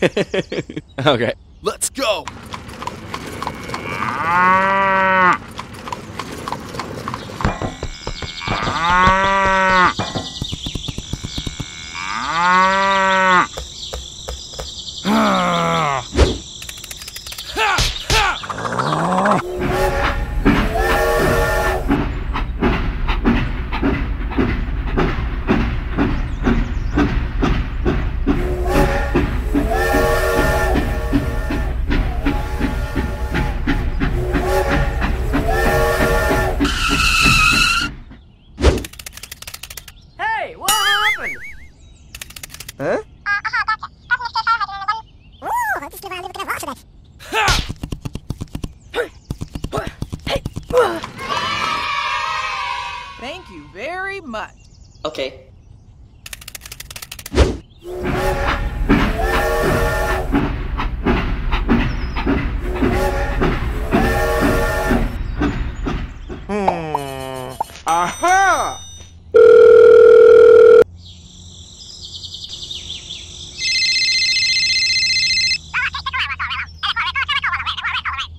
Okay. Let's go! Thank you very much. Okay. Aha!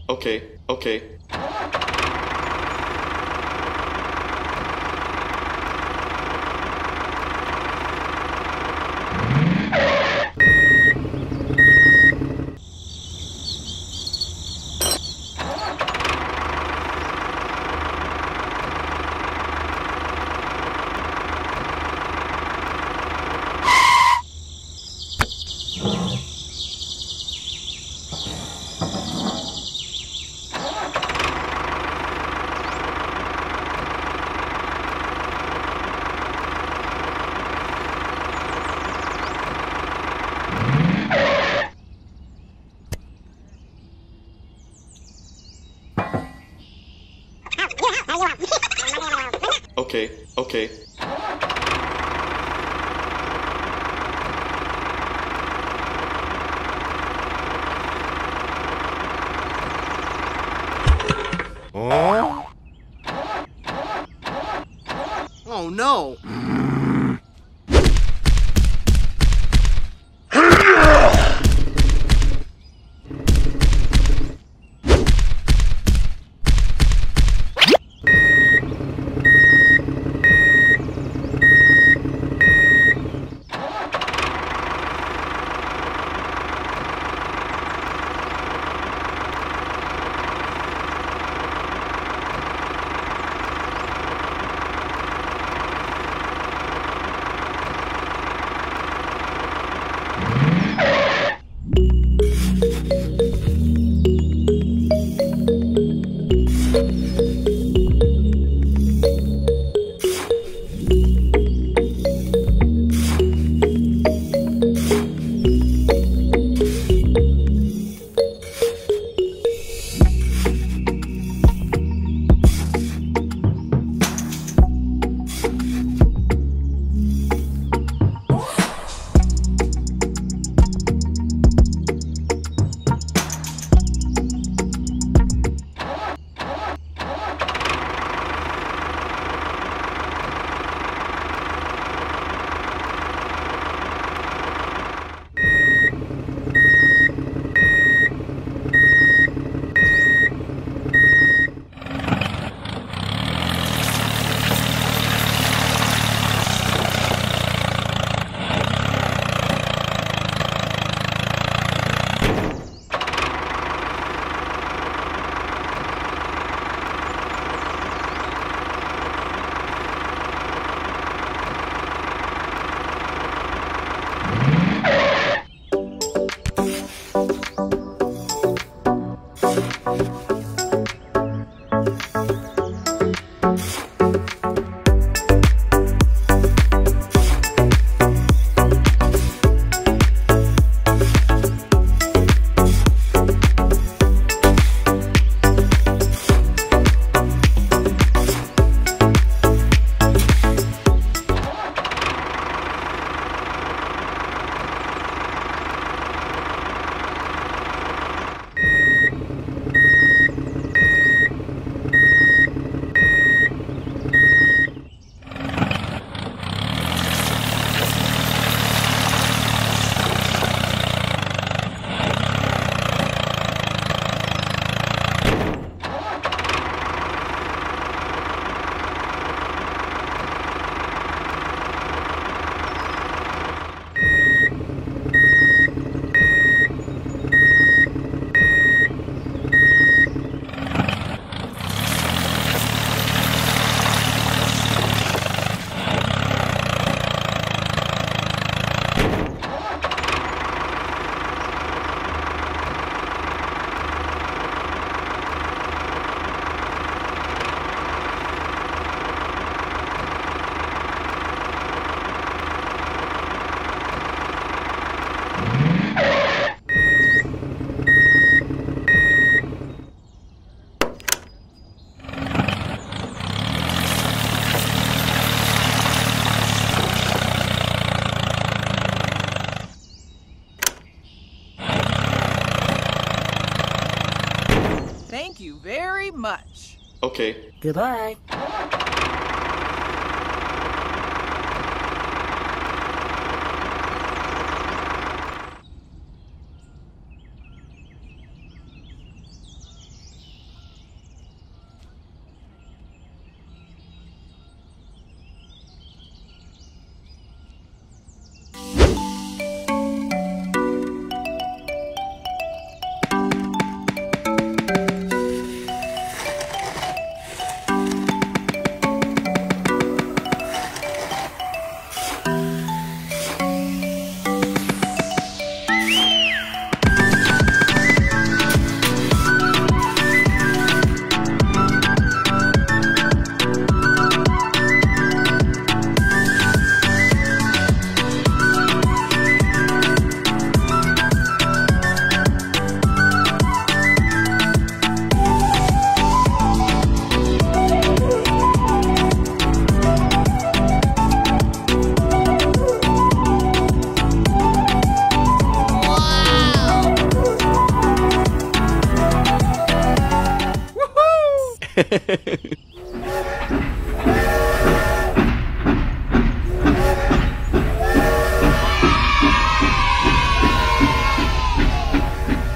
Okay, okay. Okay, okay. Oh, oh no. much. Okay. Goodbye.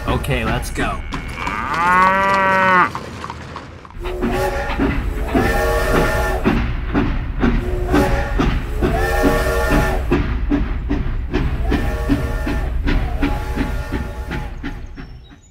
Okay, let's go.